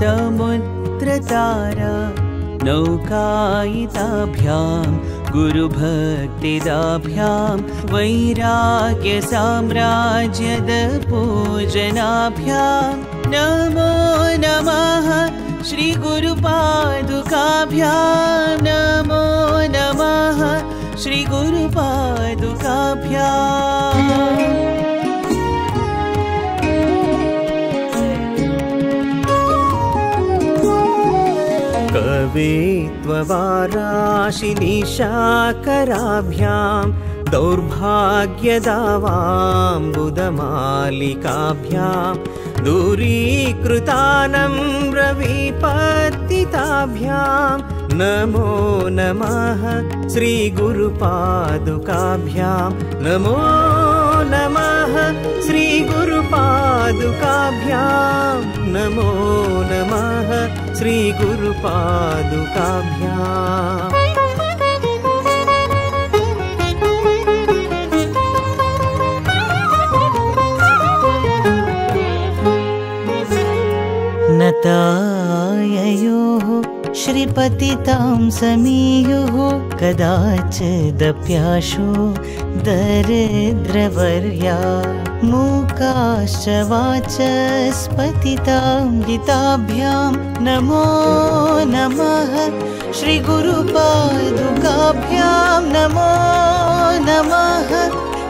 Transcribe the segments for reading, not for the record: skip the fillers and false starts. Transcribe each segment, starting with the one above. समुद्र तारा नौकायिताभ्यां गुरुभक्तिदाभ्यां वैराग्यसाम्राज्यदपूजनाभ्यां नमो नमः श्रीगुरुपादुकाभ्यां नमो नमः श्रीगुरुपादुकाभ्यां। त्ववाराशिनिशाकराभ्यां दौर्भाग्यदावाम्बुदमालिकाभ्यां दूरीकृतानम्रविपतिताभ्यां नमो नमः श्रीगुरुपादुकाभ्यां नमो नमः श्रीगुरुपादुकाभ्यां नमो नमः श्रीगुरुपादुकाभ्याम्। नताययोः श्रीपतितां समीयुः कदाचिदप्याशो दरिद्रवर्या मूकाश्च वाचस्पतितां गीताभ्यां नमो नमः श्रीगुरुपादुकाभ्यां नमो नमः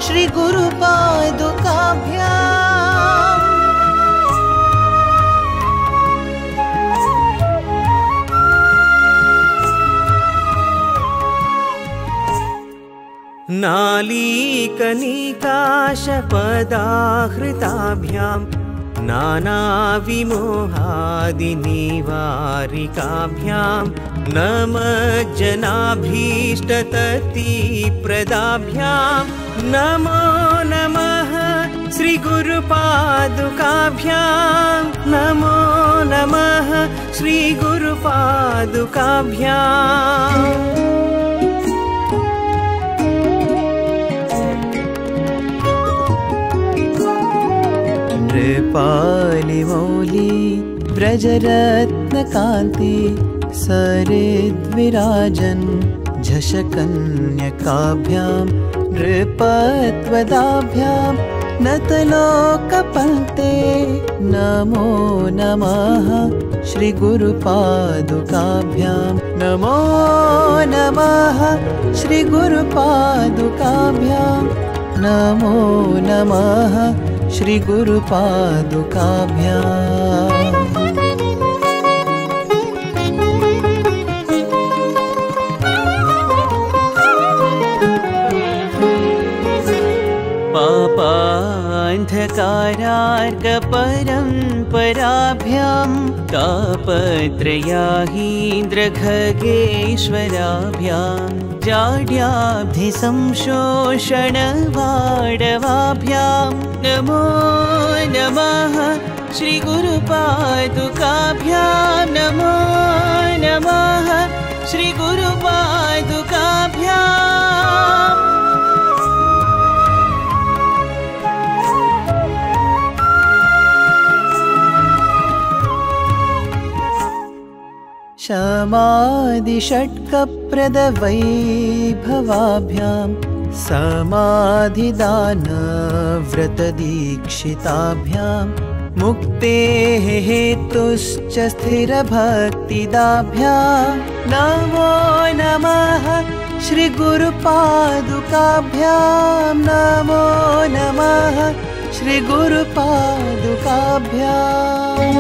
श्रीगुरुपादुकाभ्याम्। नालीकनिकाशपदाहृताभ्यां नानाविमोहादिनिवारिकाभ्यां नमज्जनाभीष्टततिप्रदाभ्यां नमो नमः श्रीगुरुपादुकाभ्यां नमो नमः श्रीगुरुपादुकाभ्याम्। नृपालिमौली व्रजरत्नकान्ति सरिद्विराजन् झषकन्यकाभ्यां नृपत्वदाभ्यां नतलोकपङ्क्ते नमो नमः श्रीगुरुपादुकाभ्यां नमो नमः श्रीगुरुपादुकाभ्यां नमो नमः श्रीगुरुपादुकाभ्याम्। पापान्धकारार्गपरम्पराभ्यां तापत्रयाहीन्द्रखगेश्वराभ्यां जाड्याब्धिसंशोषणवाडवाभ्यां नमो नमः श्रीगुरुपादुकाभ्यां नमो नमः श्रीगुरुपादुकाभ्याम्। क्षमादिषट्कप्रदवैभवाभ्यां समाधिदानव्रतदीक्षिताभ्यां मुक्तेः हेतुश्च स्थिरभक्तिदाभ्यां नमो नमः श्रीगुरुपादुकाभ्यां नमो नमः श्रीगुरुपादुकाभ्याम्।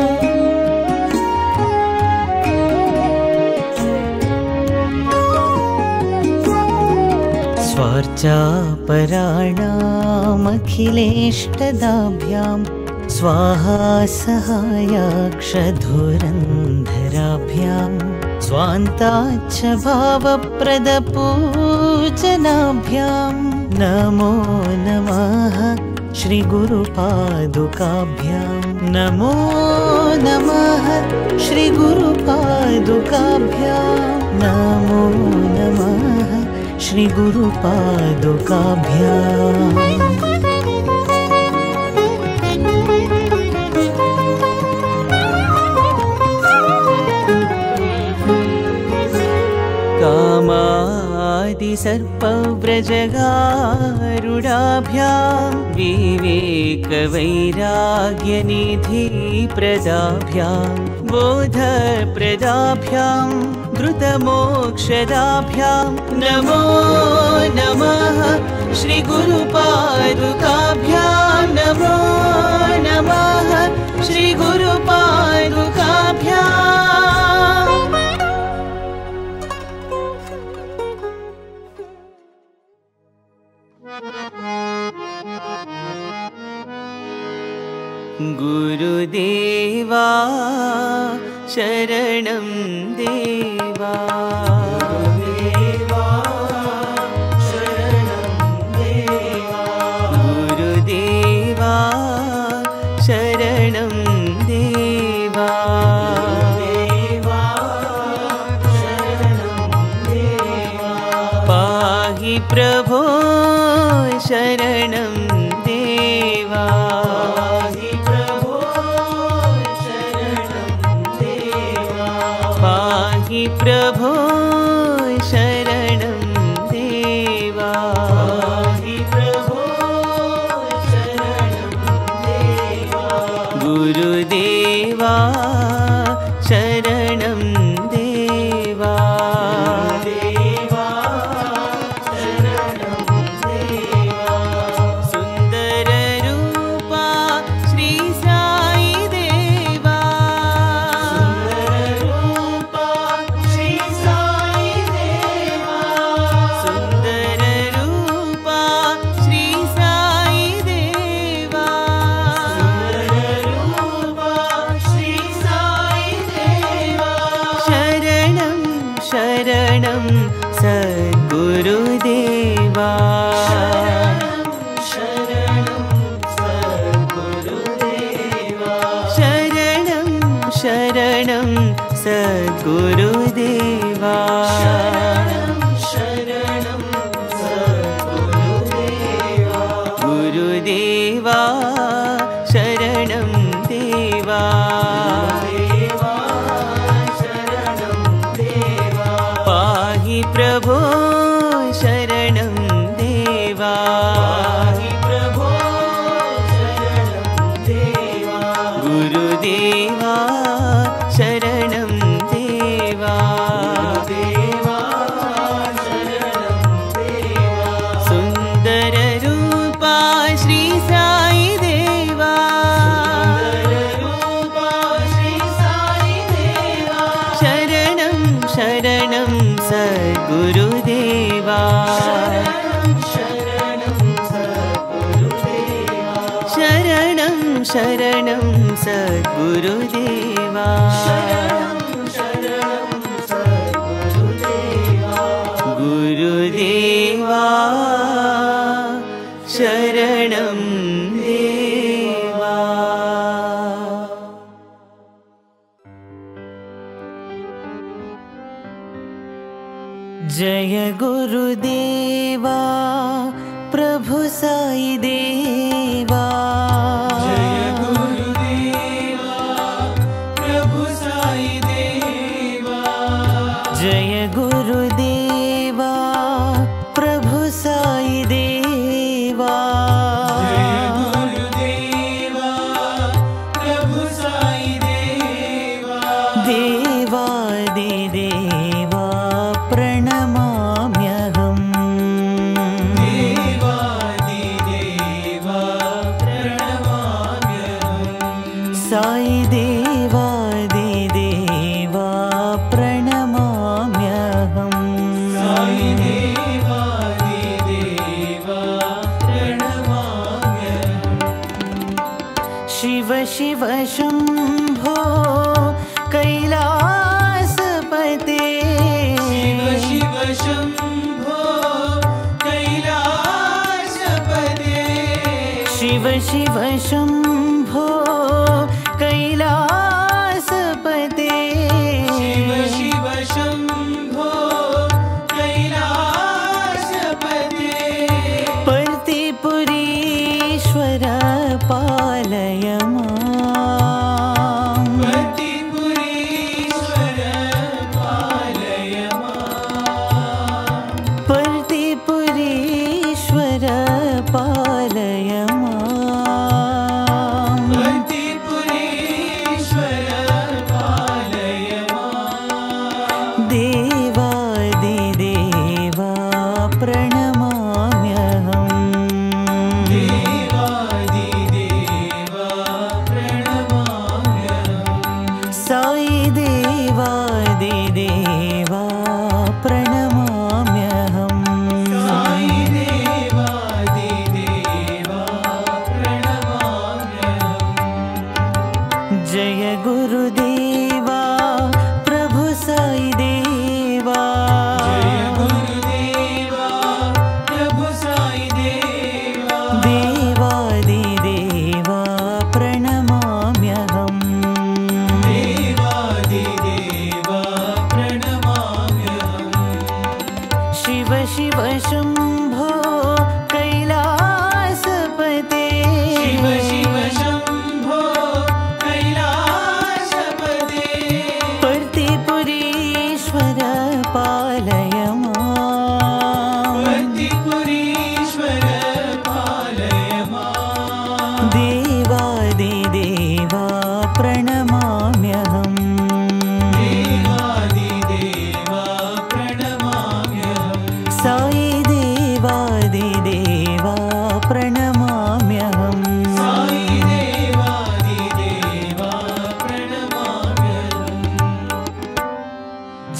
स्वार्चापराणामखिलेष्टदाभ्यां स्वाहा सहायाक्षधुरन्धराभ्यां स्वान्ताच्च भावप्रदपूजनाभ्यां नमो नमः श्रीगुरुपादुकाभ्यां नमो नमः श्रीगुरुपादुकाभ्यां नमो नमः श्रीगुरुपादुकाभ्याम्। आदिसर्पव्रजगारुडाभ्यां विवेकवैराग्यनिधिप्रदाभ्यां बोधप्रदाभ्यां द्रुतमोक्षदाभ्यां नमो नमः श्रीगुरुपादुकाभ्यां नमो नमः श्रीगुरुपादुकाभ्यां। गुरुदेवा शरणं देवा प्रभो शरणं देवा पाहि प्रभो शरणं देवा पाहि प्रभो शरणं देवा पाहि प्रभो शरणं देवा गुरुदेवा शरणं देवा गुरुदेवा शरणं शरणं सद्गुरुदेवा गुरुदेवा शरणं देवा देवा शरणं देवा पाहि प्रभो शरणं देवा पाहि प्रभो शरणं देवा गुरुदेवा शरणं देवा देवा शरणं देवा सुंदर रूपा श्री साई देवा सुंदर रूपा श्री साई देवा शरणं शरणं सद्गुरुदेवा शरणं शरणं सद्गुरुदेवा शरणं शरणं सद्गुरुदेवा गुरुदेवा शरणं देवा। जय गुरुदेवा प्रभु साई देवा पर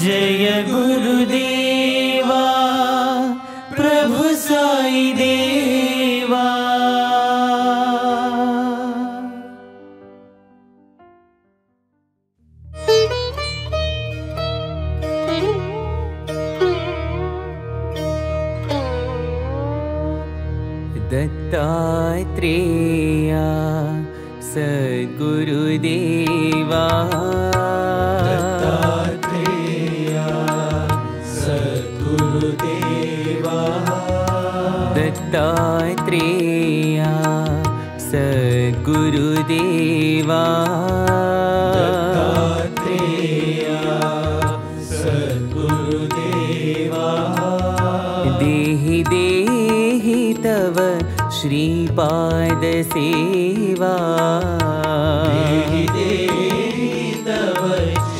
जय गुरु देवा प्रभु साई देवा। दत्तात्रेया सद्गुरु देवा दत्तात्रेया सद्गुरु देवा दत्तात्रेया सद्गुरु देवा। देहि तव श्रीपाद सेवा देहि तव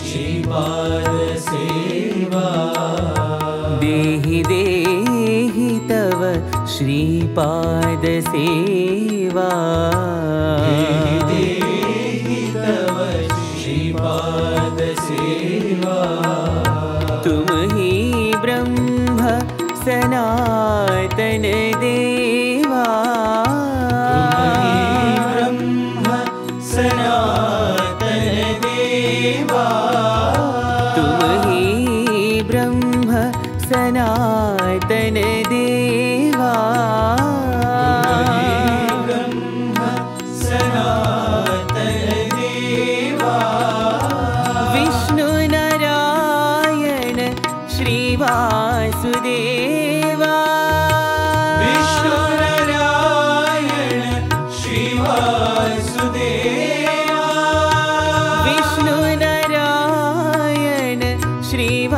श्रीपाद सेवा देहि तव श्रीपाद सेवा देहि तव श्रीपाद सेवा। तुम ही ब्रह्म सनातन देवा सनातन देवा ब्रह्म सनातन देवा। विष्णु नारायण श्री वासुदेवा विष्णु नारायण श्री वासुदेवा विष्णु नारायण श्री वासुदेवा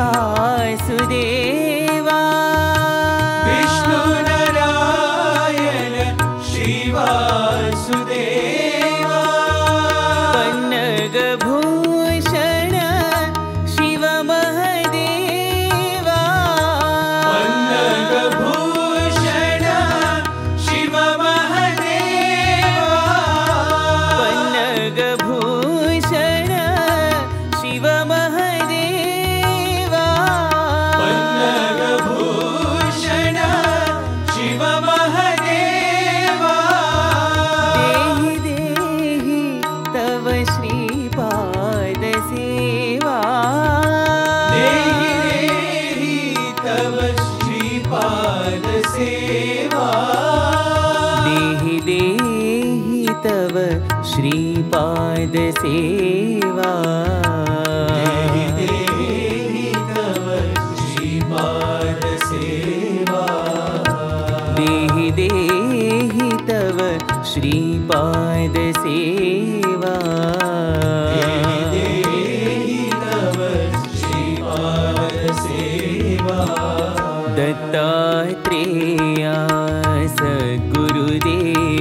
श्रीपाद सेवा देहि तव श्रीपाद सेवा देहि तव श्रीपाद सेवा देहि तव श्रीपाद सेवा। दत्तात्रेया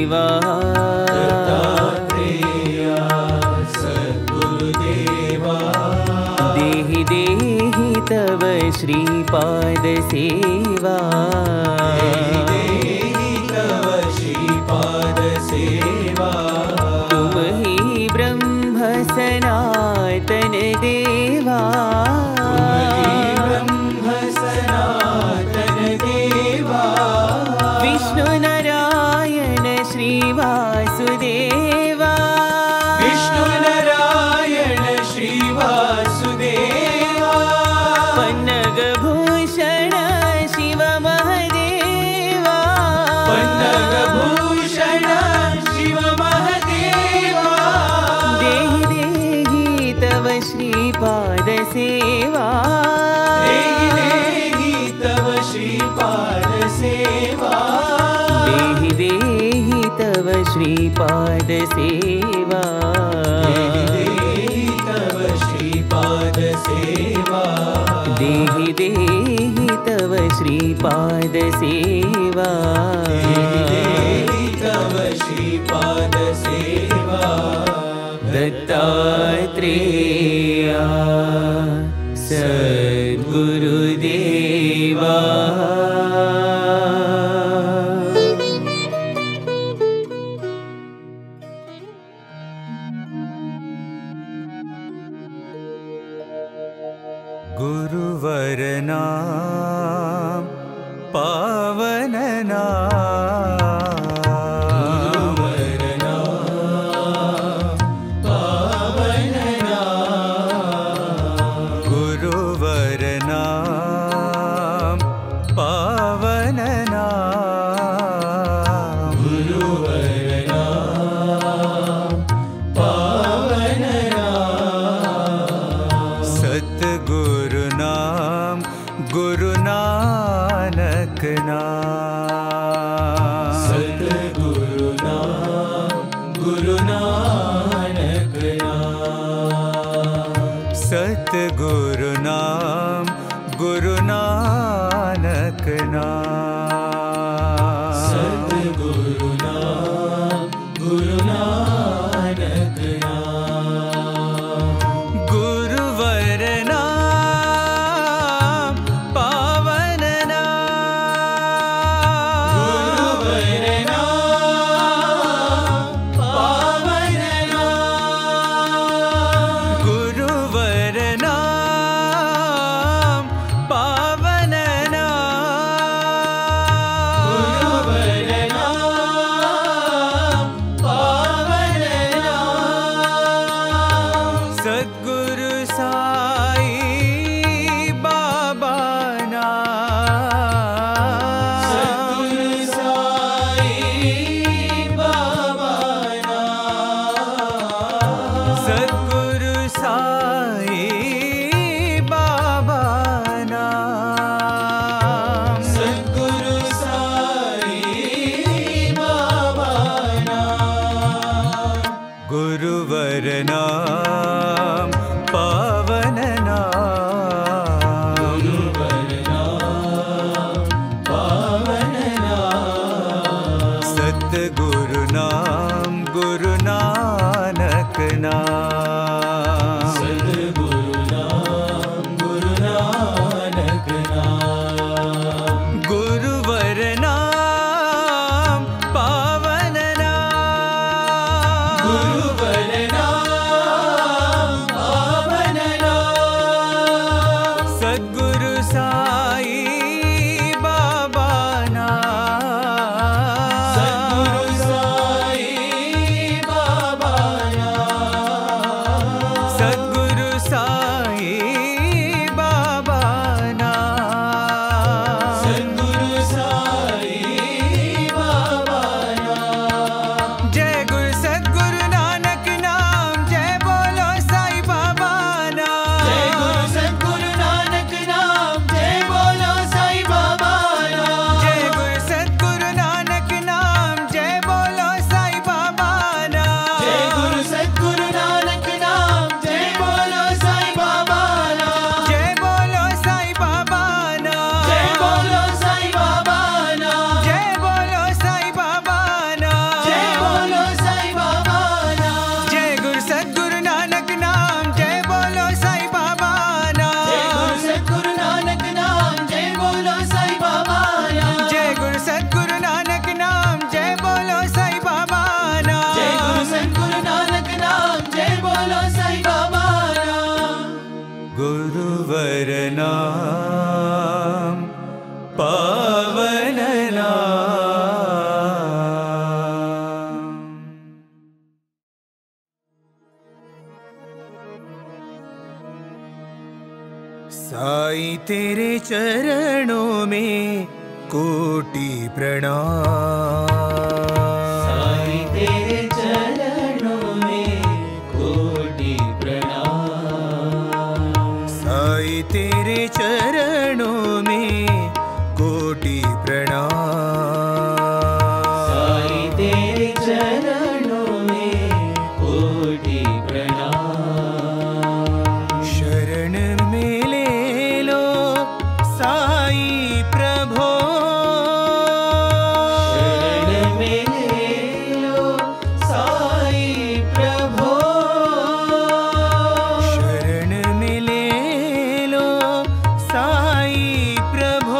सद्गुरुदेवा तव श्रीपाद सेवा देहि तव श्रीपाद सेवा। तुम ही ब्रह्म सनातन देवा ब्रह्म सनातन देवा विष्णु नारायण श्री वासुदेवा विष्णु नारायण श्री वासुदेवा भूषण शिव महदेवा भूषण शिव महदेवा। देहि तव श्रीपाद सेवा देहि तव श्रीपाद सेवा देहि तव श्रीपाद सेवा देहि तव श्रीपाद सेवा देहि तव श्रीपाद सेवा देहि तव श्रीपाद सेवा। दत्तात्रेया सद्गुरुदेवा गुरुवर नाम पावन नाम गुरुवर नाम पावन नाम गुरुवर नाम पावन नाम गुरुवर नाम पावन नाम सतगुरु नाम गुरु नानक नाम सतगुरु नाम गुरु नानक नाम सतगुरु नाम गुरु नानक नाम सतगुरु नाम गुरु नानक नाम गुरुवर नाम पावन नाम गुरुवर नाम पावन नाम गुरुवर नाम पावन नाम गुरुवर नाम पावन नाम सद्गुरु साईं बाबा नाम सतगुरु साईं बाबा नाम सद्गुरु साईं बाबा नाम सतगुरु साईं बाबा नाम गुरुवर नाम पावन नाम गुरुवर नाम पावन नाम सतगुरु नाम गुरु नानक नाम सतगुरु नाम गुरु नानक नाम गुरुवर नाम पावन नाम गुरुवर नाम पावन नाम सद्गुरु साईं बाबा नाम सतगुरु साईं बाबा नाम सद्गुरु साईं बाबा नाम सतगुरु साईं बाबा नाम जय गुरु सद्गुरु नानक नाम जय बोलो साईं बाबा नाम जय गुरु सद्गुरु नानक नाम जय बोलो साईं बाबा नाम जय गुरु सद्गुरु नानक नाम जय बोलो साईं बाबा नाम जय गुरु सद्गुरु नानक नाम जय बोलो साईं बाबा नाम जय बोलो साईं बाबा नाम जय बोलो साईं बाबा नाम जय बोलो साईं बाबा नाम जय बोलो साईं बाबा नाम जय गुरु सद्गुरु नानक नाम जय बोलो साईं बाबा जय गुरु नाम सद्गुरु नानक नाम जय बोलो साईं बाबा नाम जय गुरु सद्गुरु नानक नाम जय बोलो साईं बाबा नाम जय गुरु सद्गुरु नानक नाम जय बोलो साईं बाबा नाम गुरुवर नाम पावन नाम साईं तेरे चरणों में कोटि प्रणाम साईं तेरे चरणों में कोटि प्रणाम साईं तेरे चरणों में कोटि प्रणाम साईं तेरे चरणों में कोटि प्रणाम शरण में ले लो साईं प्रभो शरण में ले लो साईं प्रभो शरण में ले लो साईं प्रभो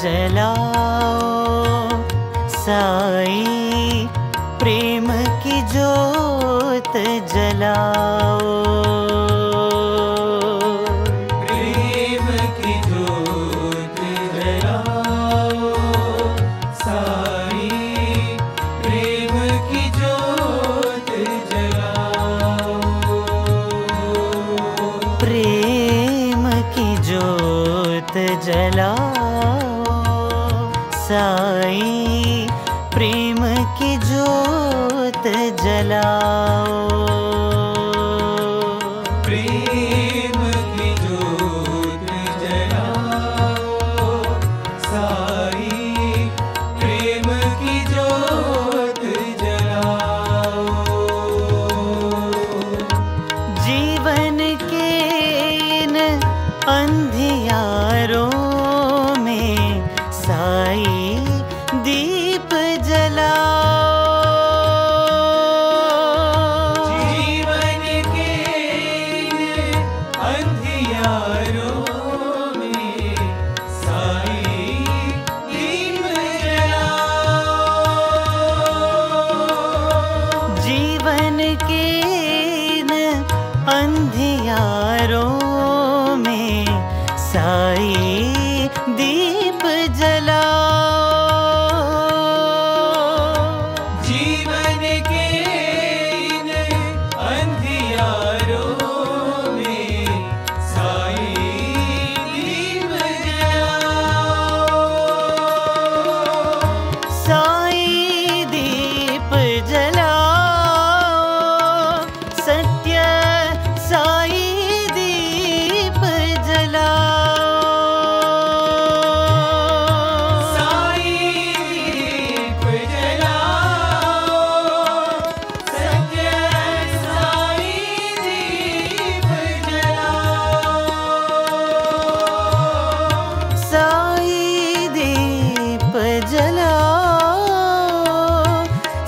दीप जलाओ अंधियारों में साई दीप जलाओ। जीवन के इन अंधियारों में साई दीप जलाओ, साई दीप जलाओ,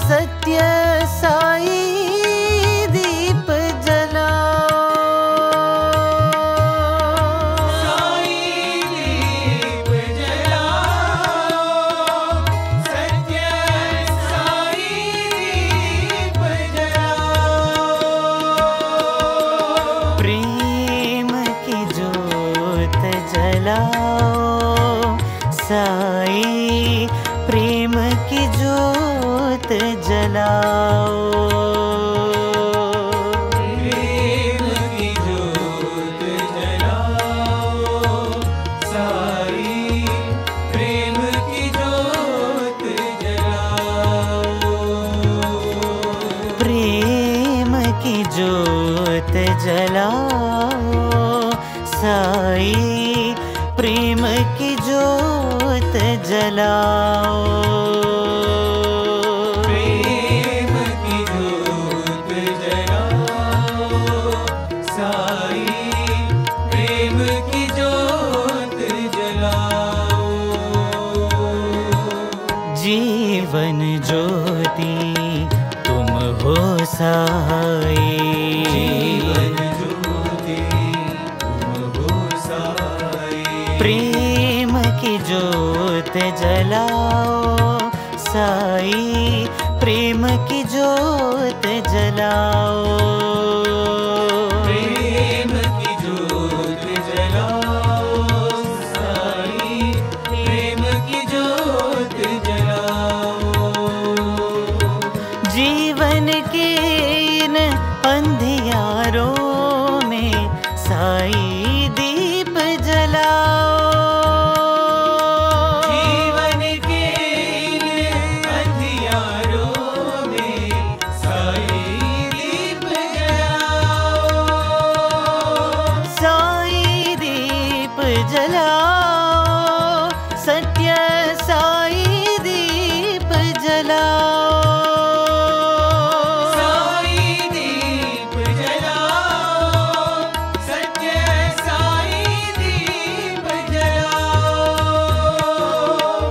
सत्य साई दीप जलाओ, साई दीप जलाओ, सत्य साई दीप जलाओ, साई दीप जलाओ, सत्य साई दीप जलाओ, साई दीप जलाओ, सत्य साई दीप जलाओ, प्रेम की ज्योत जलाओ, साई प्रेम की ज्योत जलाओ, प्रेम की ज्योत जलाओ, साई प्रेम की ज्योत जलाओ, प्रेम की ज्योत जलाओ, साई प्रेम की ज्योत जलाओ, प्रेम की ज्योत जलाओ, साई प्रेम की ज्योत जलाओ, जीवन ज्योति तुम हो साई, जीवन ज्योति तुम हो साई, प्रेम की ज्योत जलाओ, साई प्रेम की ज्योत जलाओ, प्रेम की ज्योत जलाओ, साई प्रेम की ज्योत जलाओ, जीवन के इन अंधियारों में साई दीप जलाओ, जीवन के इन अंधियारों में साई दीप जलाओ, साई दीप जलाओ, सत्य साई दीप जलाओ, साई दीप जलाओ, सत्य साई दीप जलाओ,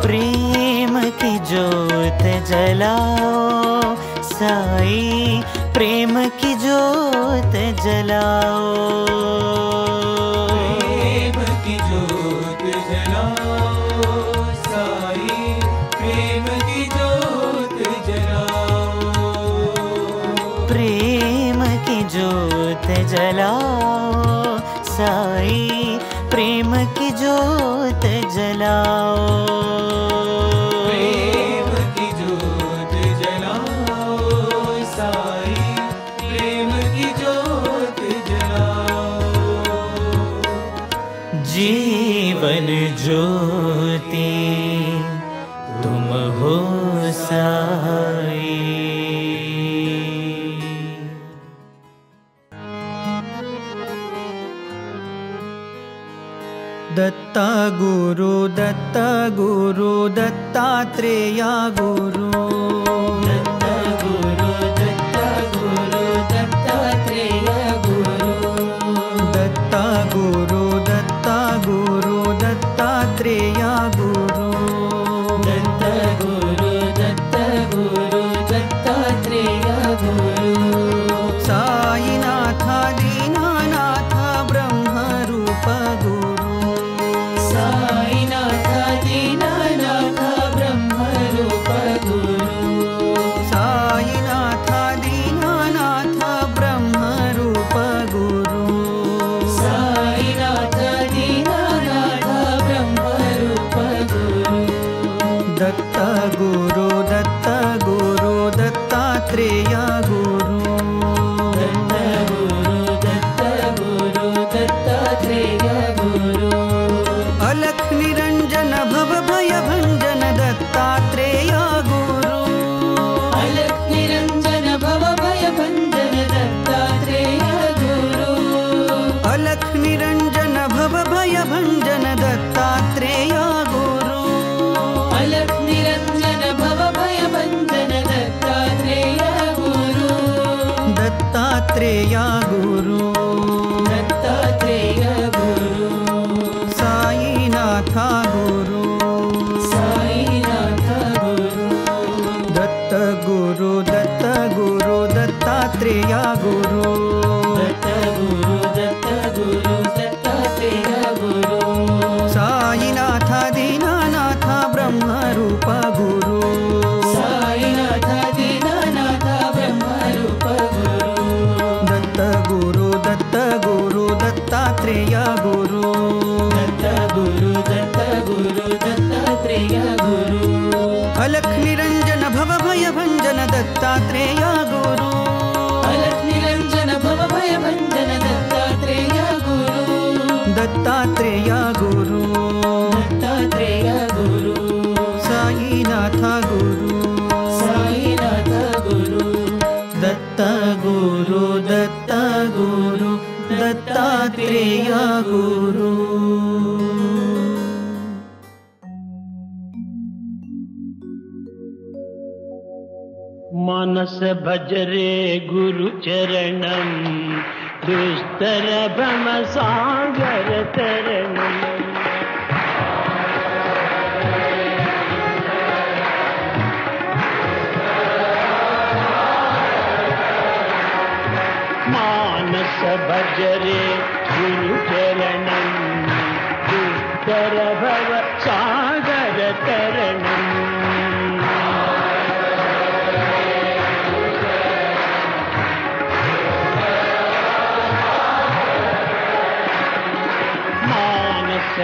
प्रेम की ज्योत जलाओ, साई प्रेम की ज्योत जलाओ, प्रेम की ज्योत जलाओ, साई प्रेम की ज्योत जलाओ, प्रेम की ज्योत जलाओ, साई प्रेम की ज्योत जलाओ, प्रेम की ज्योत जलाओ, साई प्रेम की ज्योत जलाओ, जीवन ज्योति तुम हो साई। दत्ता गुरु दत्ता गुरु दत्तात्रेया गुरु, दत्ता गुरु दत्ता गुरु दत्तात्रेय गुरु, दत्ता गुरु दत्ता गुरु दत्तात्रेय गुरु, दत्ता गुरु दत्ता गुरु दत्तात्रेय गुरु, साईनाथ दीनानाथ ब्रह्म रूप गुरु, साईनाथ दीनानाथ ब्रह्म रूप गुरु, दत्तात्रेय गुरु दत्तात्रेय गुरु साईनाथ गुरु साईनाथ गुरु दत्ता गुरु दत्ता गुरु दत्तात्रेय गुरु। मनस भजरे गुरु चरणम दुस्तर भम सागर तरणम मानस भजरे गुरु चरणम दुस्तर भव सागर तरणम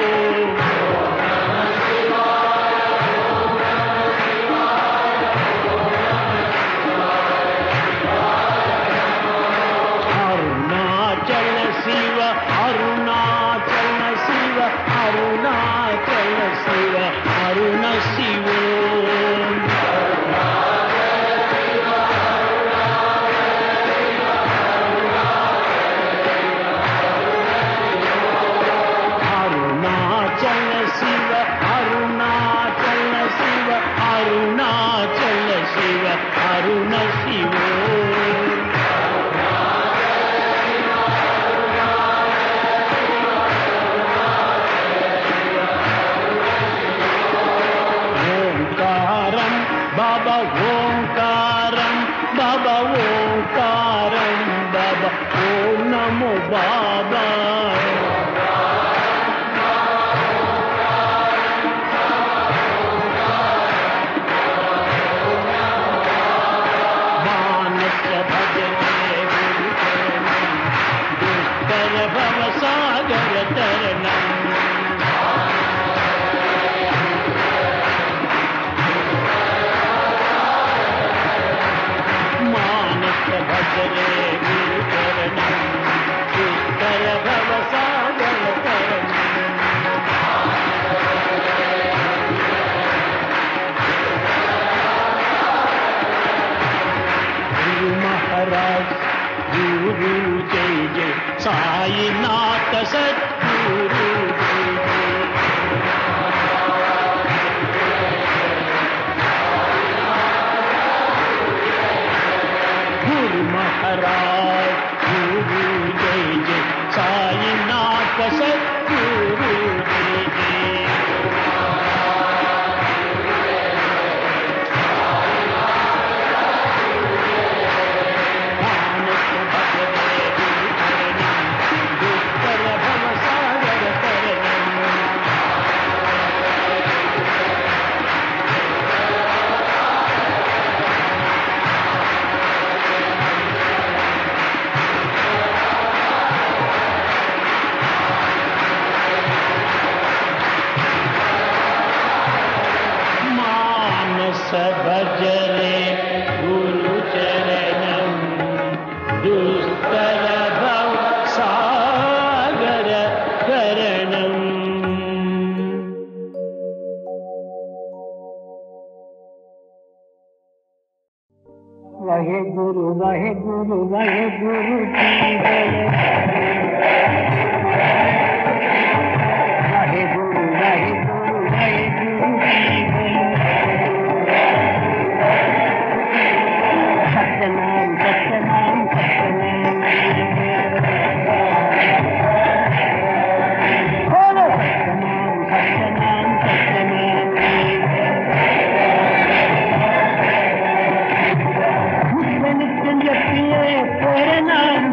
तेरे नाम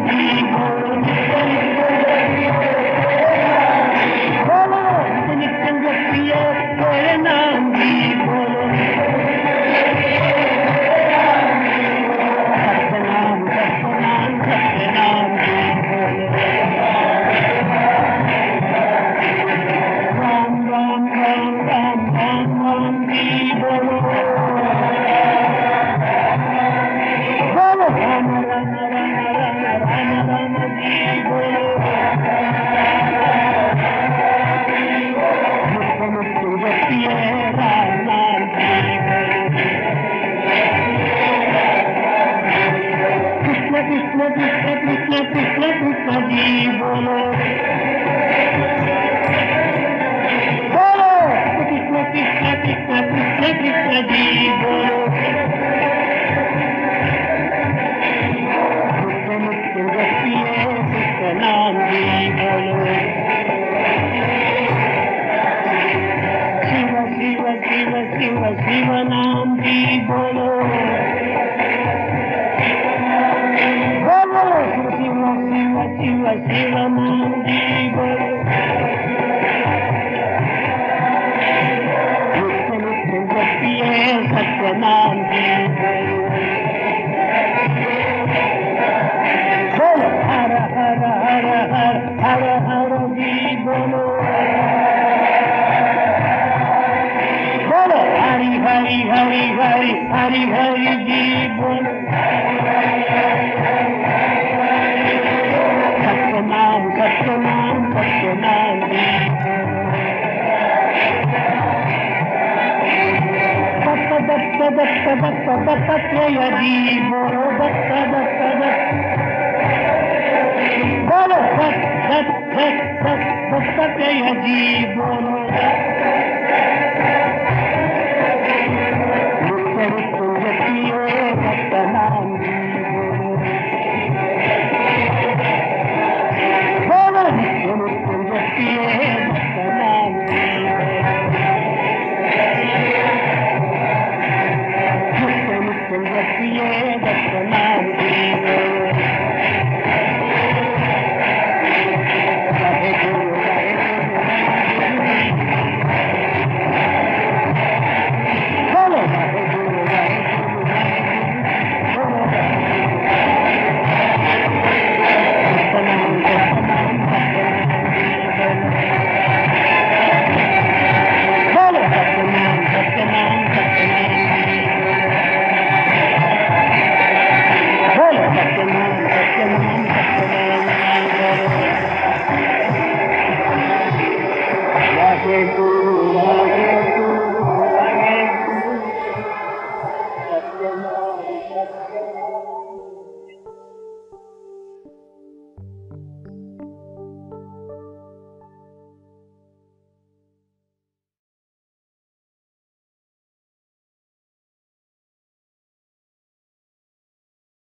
की बोल तेरे नाम की शिव नाम की बोलो, बोलो शिव शिव शिव शिव शिव नाम की बोलो। भक्ति है सत्य नाम की बोलो, हर हर हर हर हर हर की बोलो, हरी हरी हरी हरी हरी जी बोलो। सत्यनाम सत्यनाम सत्यनाम दत्त दत्त दत्त दत्त दत्तात्रेय जी बोलो, दत्त दत्त दत्त बोलो, दत्त दत्त दत्त दत्तात्रेय जी बोलो।